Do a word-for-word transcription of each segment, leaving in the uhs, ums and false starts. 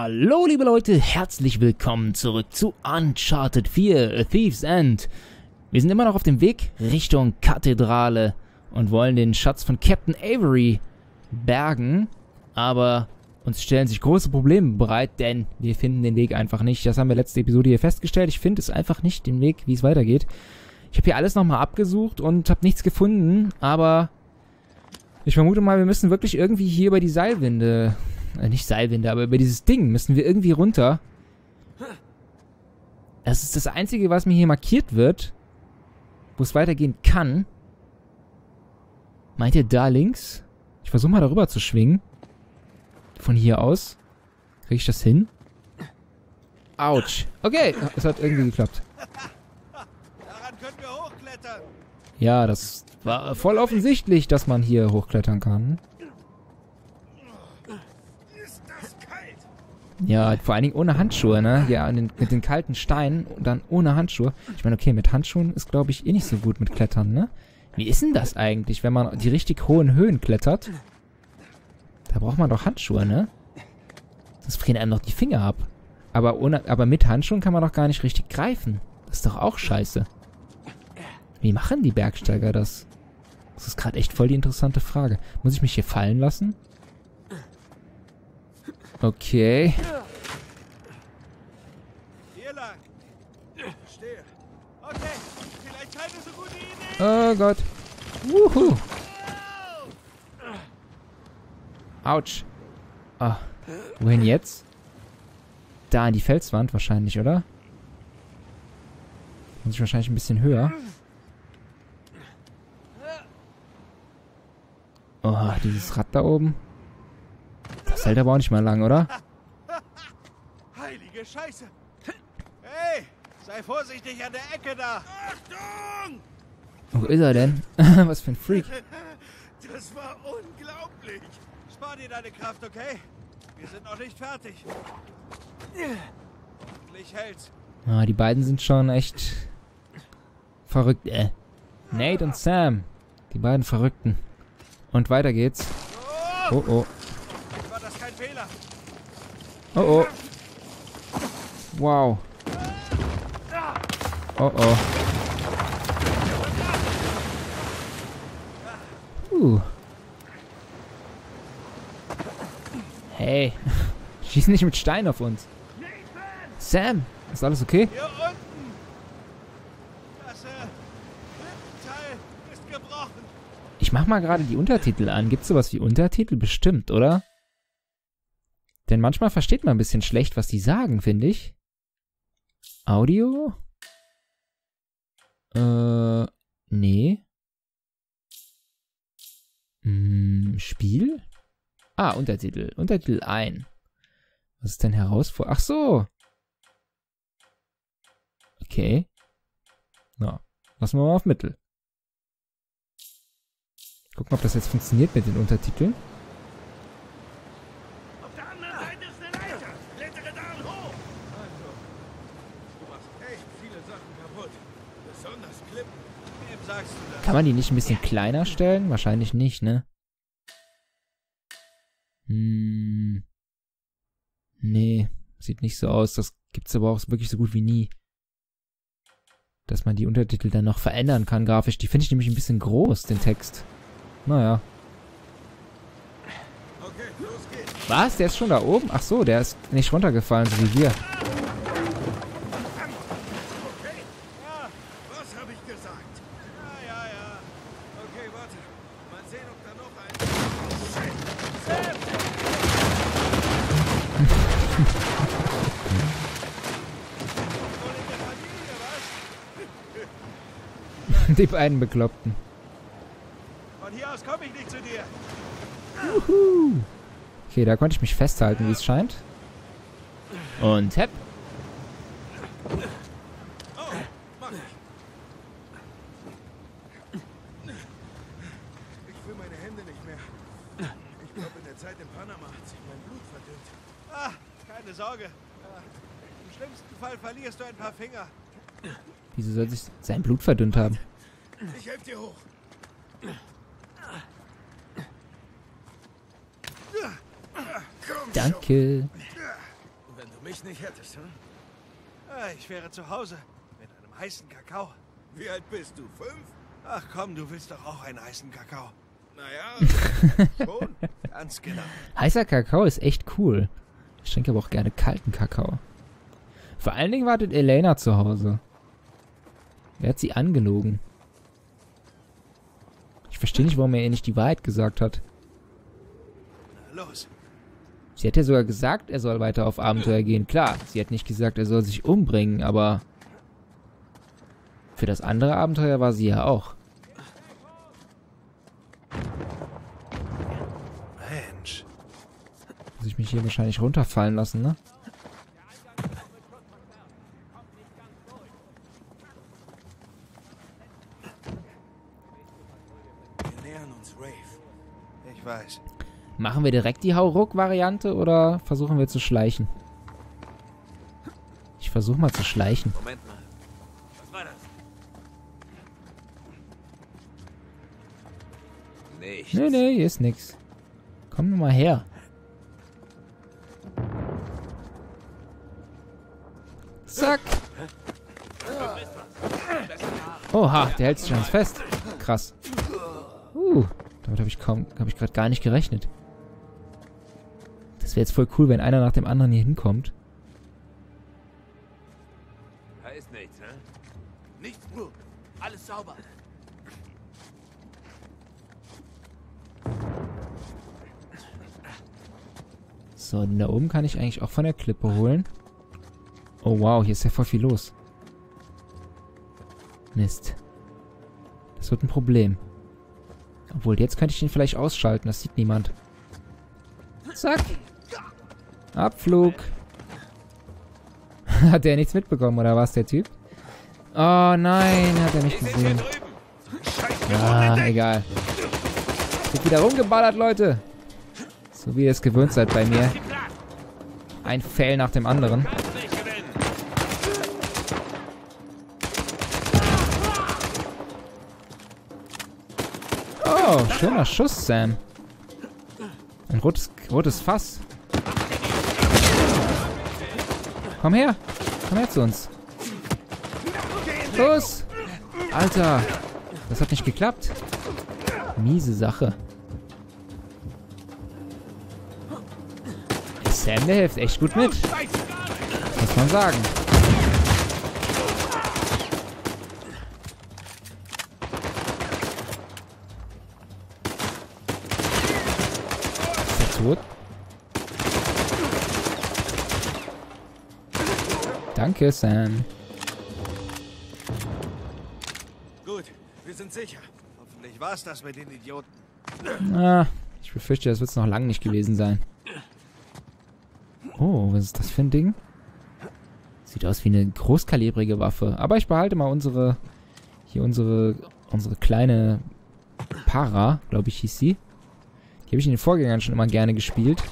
Hallo liebe Leute, herzlich willkommen zurück zu Uncharted vier A Thief's End. Wir sind immer noch auf dem Weg Richtung Kathedrale und wollen den Schatz von Captain Avery bergen, aber uns stellen sich große Probleme bereit, denn wir finden den Weg einfach nicht. Das haben wir letzte Episode hier festgestellt. Ich finde es einfach nicht, den Weg, wie es weitergeht. Ich habe hier alles nochmal abgesucht und habe nichts gefunden, aber ich vermute mal, wir müssen wirklich irgendwie hier über die Seilwinde... Nicht Seilwinde, aber über dieses Ding müssen wir irgendwie runter. Das ist das Einzige, was mir hier markiert wird, wo es weitergehen kann. Meint ihr da links? Ich versuche mal darüber zu schwingen. Von hier aus. Kriege ich das hin? Autsch. Okay, es hat irgendwie geklappt. Daran können wir hochklettern. Ja, das war voll offensichtlich, dass man hier hochklettern kann. Ja, vor allen Dingen ohne Handschuhe, ne? Ja, mit den kalten Steinen und dann ohne Handschuhe. Ich meine, okay, mit Handschuhen ist, glaube ich, eh nicht so gut mit Klettern, ne? Wie ist denn das eigentlich, wenn man die richtig hohen Höhen klettert? Da braucht man doch Handschuhe, ne? Das frieren einem doch die Finger ab. Aber, ohne, aber mit Handschuhen kann man doch gar nicht richtig greifen. Das ist doch auch scheiße. Wie machen die Bergsteiger das? Das ist gerade echt voll die interessante Frage. Muss ich mich hier fallen lassen? Okay. Hier lang. Stehe. Okay. Vielleicht keine so gute Idee. Oh Gott. Wuhu. Autsch. Ah. Wohin jetzt? Da an die Felswand wahrscheinlich, oder? Muss ich wahrscheinlich ein bisschen höher. Oh, dieses Rad da oben. Das hält aber auch nicht mal lang, oder? Heilige Scheiße! Hey, sei vorsichtig an der Ecke da! Achtung! Wo ist er denn? Was für ein Freak! Das war unglaublich! Spar dir deine Kraft, okay? Wir sind noch nicht fertig. Hoffentlich hält's. Ah, die beiden sind schon echt verrückt, äh. Nate und Sam. Die beiden Verrückten. Und weiter geht's. Oh oh. Oh oh. Wow. Oh oh. Uh. Hey. Schieß nicht mit Stein auf uns. Sam, ist alles okay? Hier unten. Das äh, Teil ist gebrochen. Ich mach mal gerade die Untertitel an. Gibt's sowas wie Untertitel? Bestimmt, oder? Denn manchmal versteht man ein bisschen schlecht, was die sagen, finde ich. Audio? Äh, nee. Hm, Spiel? Ah, Untertitel. Untertitel ein. Was ist denn herausfordernd? Ach so. Okay. Na, lassen wir mal auf Mittel. Gucken, ob das jetzt funktioniert mit den Untertiteln. Kann man die nicht ein bisschen kleiner stellen? Wahrscheinlich nicht, ne? Hm. Nee, sieht nicht so aus. Das gibt's aber auch wirklich so gut wie nie. Dass man die Untertitel dann noch verändern kann grafisch. Die finde ich nämlich ein bisschen groß, den Text. Naja. Was? Der ist schon da oben? Ach so, der ist nicht runtergefallen, so wie wir. Die beiden Bekloppten. Von hier aus komme ich nicht zu dir. Juhu. Okay, da konnte ich mich festhalten, wie es scheint. Und hepp. Ich will meine Hände nicht mehr. Ich glaube, in der Zeit in Panama hat sich mein Blut verdünnt. Ah, keine Sorge. Im schlimmsten Fall verlierst du ein paar Finger. Wieso soll sich sein Blut verdünnt haben? Ich helfe dir hoch. Danke. mich nicht hättest, hm? Ja, ich wäre zu Hause, mit einem heißen Kakao. Wie alt bist du? Fünf? Ach komm, du willst doch auch einen heißen Kakao. Naja, schon. Ganz genau. Heißer Kakao ist echt cool. Ich trinke aber auch gerne kalten Kakao. Vor allen Dingen wartet Elena zu Hause. Wer hat sie angelogen? Ich verstehe nicht, warum er ihr nicht die Wahrheit gesagt hat. Na los. Sie hat ja sogar gesagt, er soll weiter auf Abenteuer gehen. Klar, sie hat nicht gesagt, er soll sich umbringen, aber für das andere Abenteuer war sie ja auch. Mensch. Muss ich mich hier wahrscheinlich runterfallen lassen, ne? Wir nähern uns Rafe. Ich weiß. Machen wir direkt die Hauruck-Variante oder versuchen wir zu schleichen? Ich versuche mal zu schleichen. Moment mal. Was war das? Nichts. Nee, nee, hier ist nix. Komm nur mal her. Zack. Oha, der hält sich schon fest. Krass. Uh, damit habe ich kaum, habe ich gerade gar nicht gerechnet. Das wäre jetzt voll cool, wenn einer nach dem anderen hier hinkommt. Da ist nichts, ne? Nichts, Blut. Alles sauber. So, und da oben kann ich eigentlich auch von der Klippe holen. Oh wow, hier ist ja voll viel los. Mist. Das wird ein Problem. Obwohl, jetzt könnte ich den vielleicht ausschalten. Das sieht niemand. Zack. Abflug. Hat der nichts mitbekommen, oder was, der Typ? Oh nein, hat er nicht gesehen. Ja, egal. Wird wieder rumgeballert, Leute. So wie ihr es gewöhnt seid bei mir. Ein Fail nach dem anderen. Oh, schöner Schuss, Sam. Ein rotes, rotes Fass. Komm her. Komm her zu uns. Los. Alter. Das hat nicht geklappt. Miese Sache. Sam, der hilft echt gut mit. Das muss man sagen. Ist er tot? Danke, Sam. Gut, wir sind sicher. Hoffentlich war's das mit den Idioten. Ah, ich befürchte, das wird's noch lange nicht gewesen sein. Oh, was ist das für ein Ding? Sieht aus wie eine großkalibrige Waffe. Aber ich behalte mal unsere, hier unsere, unsere kleine Para, glaube ich, hieß sie. Die habe ich in den Vorgängern schon immer gerne gespielt.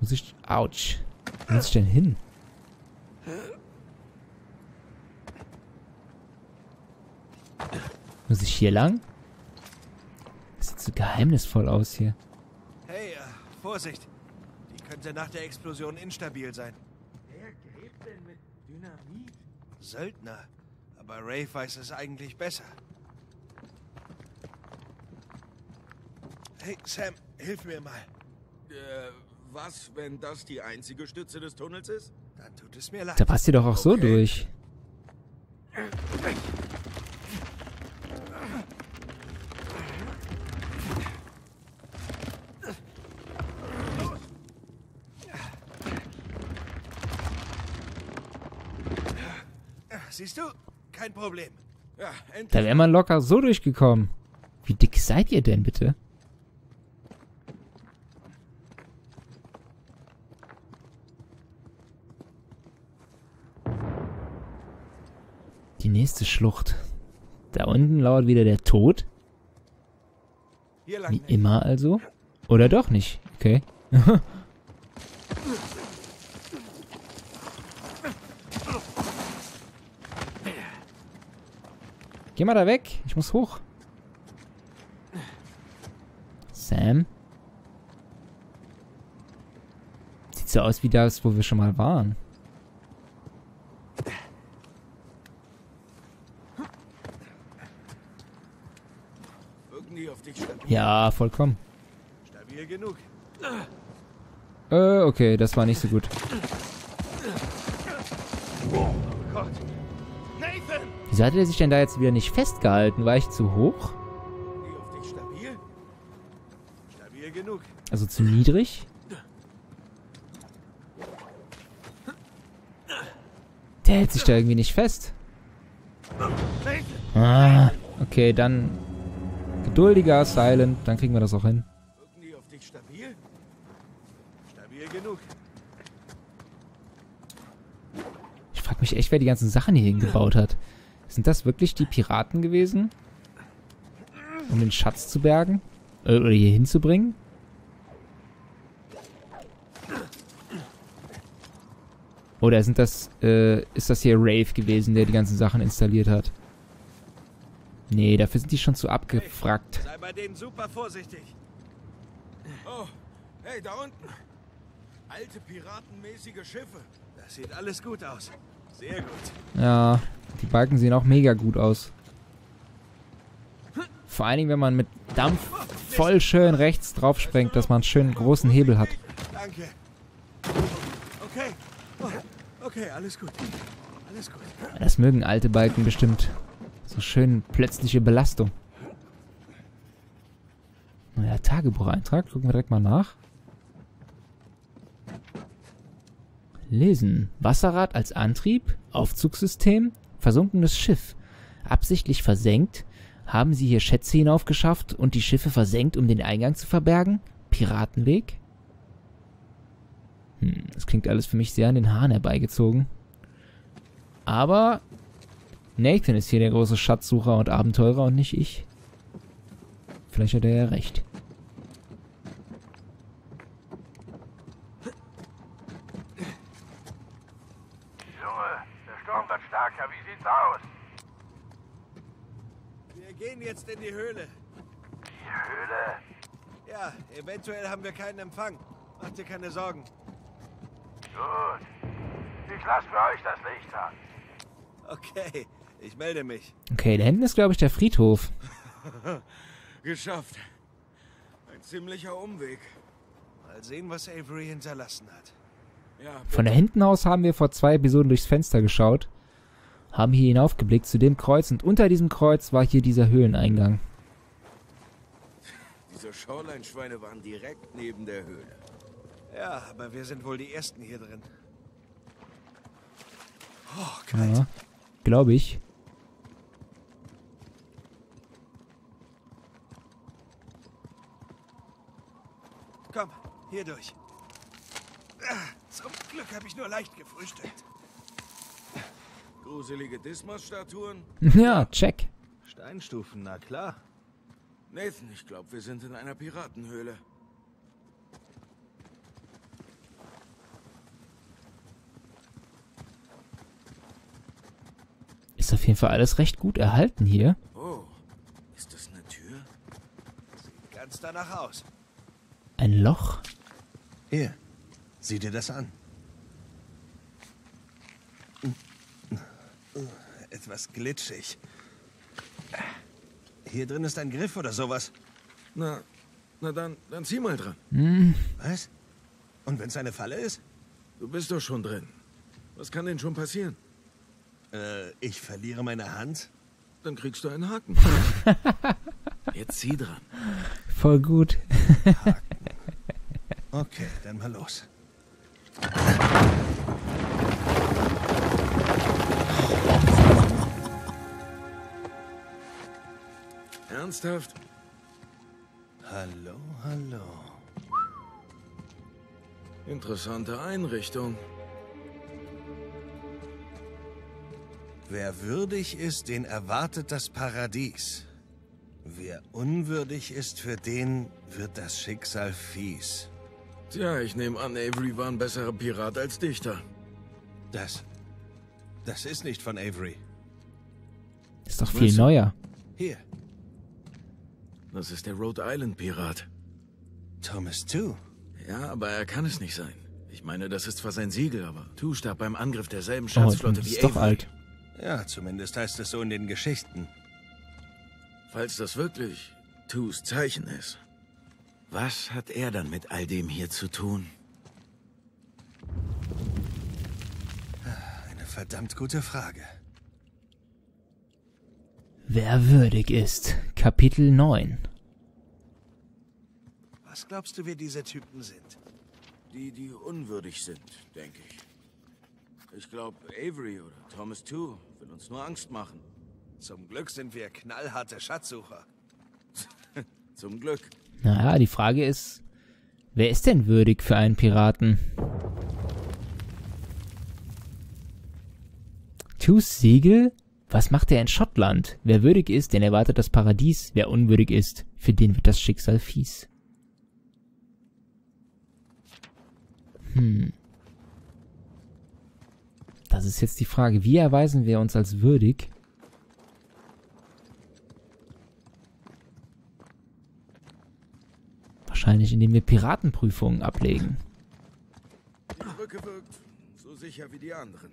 Muss ich... Autsch. Wo muss ich denn hin? Muss ich hier lang? Das sieht so geheimnisvoll aus hier. Hey, uh, Vorsicht. Die könnte nach der Explosion instabil sein. Wer gräbt denn mit Dynamit? Söldner. Aber Rafe weiß es eigentlich besser. Hey, Sam, hilf mir mal. Äh... Was, wenn das die einzige Stütze des Tunnels ist? Dann tut es mir leid. Da passt ihr doch auch okay. So durch. Siehst du? Kein Problem. Ja, da wäre man locker so durchgekommen. Wie dick seid ihr denn bitte? Die nächste Schlucht. Da unten lauert wieder der Tod. Wie immer also. Oder doch nicht. Okay. Geh mal da weg. Ich muss hoch. Sam. so aus wie das, wo wir schon mal waren. Ja, vollkommen. Stabil genug. Äh, okay, das war nicht so gut. Oh Gott. Nathan! Wieso hat er sich denn da jetzt wieder nicht festgehalten? War ich zu hoch? Stabil? Stabil genug. Also zu niedrig? Der hält sich da irgendwie nicht fest. Ah, okay, dann geduldiger, silent, dann kriegen wir das auch hin. Irgendwie auf dich stabil? Stabil genug. Ich frage mich echt, wer die ganzen Sachen hier hingebaut hat. Sind das wirklich die Piraten gewesen? Um den Schatz zu bergen? Oder hier hinzubringen? Oder sind das, äh, ist das hier Rafe gewesen, der die ganzen Sachen installiert hat? Nee, dafür sind die schon zu abgefragt. Hey, sei bei denen super vorsichtig. Oh, hey, da unten. Alte piratenmäßige Schiffe. Das sieht alles gut aus. Sehr gut. Ja, die Balken sehen auch mega gut aus. Vor allen Dingen, wenn man mit Dampf voll schön rechts drauf springt, dass man einen schönen großen Hebel hat. Danke. Okay. Okay, alles gut. Alles gut. Das mögen alte Balken bestimmt. So schön plötzliche Belastung. Naja, Tagebucheintrag. Gucken wir direkt mal nach. Lesen. Wasserrad als Antrieb. Aufzugssystem. Versunkenes Schiff. Absichtlich versenkt. Haben sie hier Schätze hinaufgeschafft und die Schiffe versenkt, um den Eingang zu verbergen? Piratenweg. Hm, das klingt alles für mich sehr an den Haaren herbeigezogen. Aber Nathan ist hier der große Schatzsucher und Abenteurer und nicht ich. Vielleicht hat er ja recht. Junge, der Sturm wird starker. Wie sieht's aus? Wir gehen jetzt in die Höhle. Die Höhle? Ja, eventuell haben wir keinen Empfang. Mach dir keine Sorgen. Gut. Ich lasse für euch das Licht an. Okay, ich melde mich. Okay, da hinten ist, glaube ich, der Friedhof. Geschafft. Ein ziemlicher Umweg. Mal sehen, was Avery hinterlassen hat. Ja, von da hinten aus haben wir vor zwei Episoden durchs Fenster geschaut. Haben hier hinaufgeblickt zu dem Kreuz und unter diesem Kreuz war hier dieser Höhleneingang. Diese Shoreline-Schweine waren direkt neben der Höhle. Ja, aber wir sind wohl die Ersten hier drin. Oh, kalt. Ja, glaube ich. Komm, hier durch. Zum Glück habe ich nur leicht gefrühstückt. Gruselige Dismas-Statuen? Ja, check. Steinstufen, na klar. Nathan, ich glaube, wir sind in einer Piratenhöhle. Ist auf jeden Fall alles recht gut erhalten hier. Oh, ist das eine Tür? Sieht ganz danach aus. Ein Loch? Hier, sieh dir das an. Etwas glitschig. Hier drin ist ein Griff oder sowas. Na, na dann, dann zieh mal dran. Hm. Was? Und wenn es eine Falle ist? Du bist doch schon drin. Was kann denn schon passieren? Äh, ich verliere meine Hand? Dann kriegst du einen Haken. Jetzt zieh dran. Voll gut. Haken. Okay, dann mal los. Ernsthaft? Hallo, hallo. Interessante Einrichtung. Wer würdig ist, den erwartet das Paradies. Wer unwürdig ist, für den wird das Schicksal fies. Tja, ich nehme an, Avery war ein besserer Pirat als Dichter. Das... das ist nicht von Avery. Ist doch viel neuer. Hier. Das ist der Rhode Island Pirat. Thomas Tew? Ja, aber er kann es nicht sein. Ich meine, das ist zwar sein Siegel, aber Tew starb beim Angriff derselben Schatzflotte oh, wie ist Avery. Doch alt. Ja, zumindest heißt es so in den Geschichten. Falls das wirklich Tews Zeichen ist, was hat er dann mit all dem hier zu tun? Eine verdammt gute Frage. Wer würdig ist. Kapitel neun. Was glaubst du, wer diese Typen sind? Die, die unwürdig sind, denke ich. Ich glaube, Avery oder Thomas Tew will uns nur Angst machen. Zum Glück sind wir knallharte Schatzsucher. Zum Glück. Naja, die Frage ist, wer ist denn würdig für einen Piraten? Tews Siegel? Was macht er in Schottland? Wer würdig ist, den erwartet das Paradies. Wer unwürdig ist, für den wird das Schicksal fies. Hm. Das ist jetzt die Frage, wie erweisen wir uns als würdig? Wahrscheinlich, indem wir Piratenprüfungen ablegen. Die Brücke wirkt so sicher wie die anderen.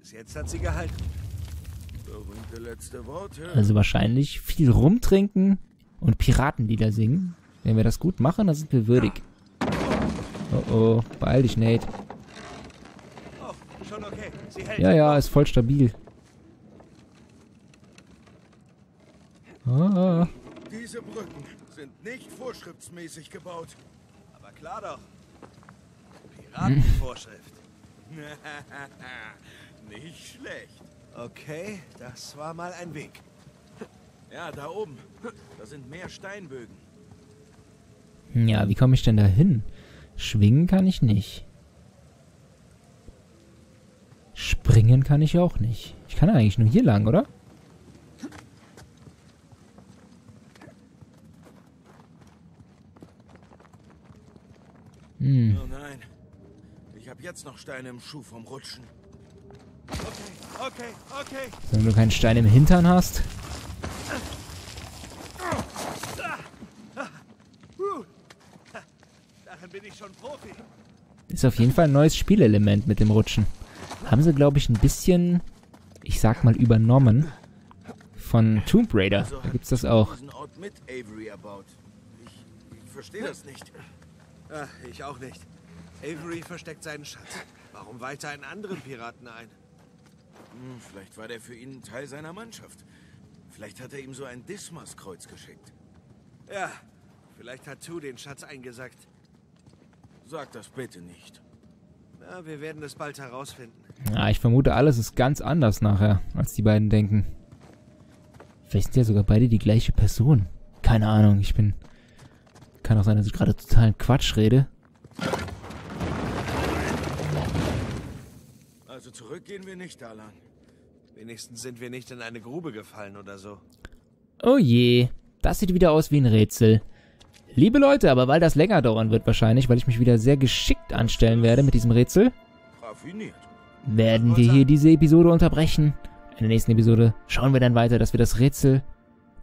Bis jetzt hat sie gehalten. Berühmte letzte Worte. Also wahrscheinlich viel rumtrinken und Piratenlieder singen. Wenn wir das gut machen, dann sind wir würdig. Oh oh, beeil dich, Nate. Ja, ja, ist voll stabil. Ah. Diese Brücken sind nicht vorschriftsmäßig gebaut. Aber klar doch. Piratenvorschrift. Nicht schlecht. Okay, das war mal ein Weg. Ja, da oben. Da sind mehr Steinbögen. Ja, wie komme ich denn da hin? Schwingen kann ich nicht. Springen kann ich auch nicht. Ich kann eigentlich nur hier lang, oder? Hm. Oh nein. Ich habe jetzt noch Steine im Schuh vom Rutschen. Okay, okay, okay. Wenn du keinen Stein im Hintern hast. Darin bin ich schon Profi. Ist auf jeden Fall ein neues Spielelement mit dem Rutschen. Haben sie, glaube ich, ein bisschen, ich sag mal, übernommen von Tomb Raider. Da gibt's das auch. Ich verstehe das nicht. Ach, ich auch nicht. Avery versteckt seinen Schatz. Warum weiht er einen anderen Piraten ein? Hm, vielleicht war der für ihn Teil seiner Mannschaft. Vielleicht hat er ihm so ein Dismas-Kreuz geschickt. Ja, vielleicht hat Tew den Schatz eingesackt. Sag das bitte nicht. Na, wir werden es bald herausfinden. Ja, ich vermute, alles ist ganz anders nachher, als die beiden denken. Vielleicht sind ja sogar beide die gleiche Person. Keine Ahnung, ich bin... Kann auch sein, dass ich gerade totalen Quatsch rede. Also zurück gehen wir nicht da lang. Wenigstens sind wir nicht in eine Grube gefallen oder so. Oh je, das sieht wieder aus wie ein Rätsel. Liebe Leute, aber weil das länger dauern wird wahrscheinlich, weil ich mich wieder sehr geschickt anstellen werde mit diesem Rätsel, werden wir hier diese Episode unterbrechen. In der nächsten Episode schauen wir dann weiter, dass wir das Rätsel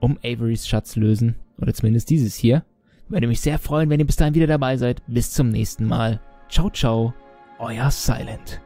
um Averys Schatz lösen. Oder zumindest dieses hier. Würde mich sehr freuen, wenn ihr bis dahin wieder dabei seid. Bis zum nächsten Mal. Ciao, ciao. Euer Silent.